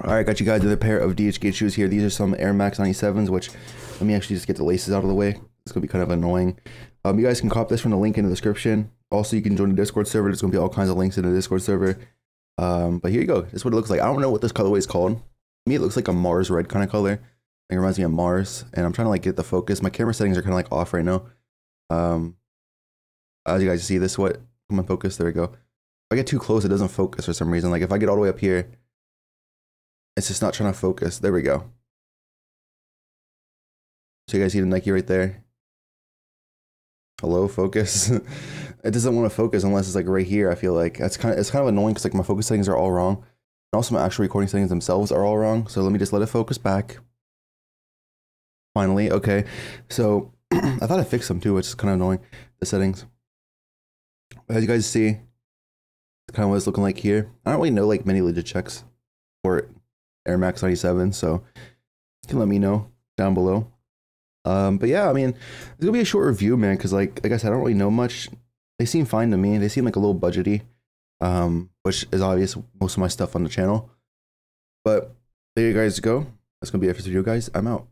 Alright, got you guys another pair of DHgate shoes here. These are some Air Max 97s, which let me actually just get the laces out of the way. It's going to be kind of annoying. You guys can cop this from the link in the description. Also, you can join the Discord server. There's going to be all kinds of links in the Discord server. But here you go. This is what it looks like. I don't know what this colorway is called. To me, it looks like a Mars red kind of color. It reminds me of Mars. And I'm trying to like get the focus. My camera settings are kind of like off right now. As you guys see, this is what I'm going to focus. There we go. If I get too close, it doesn't focus for some reason. Like if I get all the way up here, it's just not trying to focus. There we go. So you guys see the Nike right there. Hello, focus. It doesn't want to focus unless it's like right here. I feel like that's kind of, it's kind of annoying because like my focus settings are all wrong, and also my actual recording settings themselves are all wrong. So let me just let it focus back. Finally, okay. So I thought I fixed them too, which is kind of annoying. The settings, but as you guys see, it's kind of what it's looking like here. I don't really know like many legit checks for Air Max 97, so you can let me know down below. But yeah, I mean, it's gonna be a short review, man, because like I said, I don't really know much. They seem fine to me. They seem like a little budgety, which is obvious, most of my stuff on the channel. But there you guys go. That's gonna be it for this video, guys. I'm out.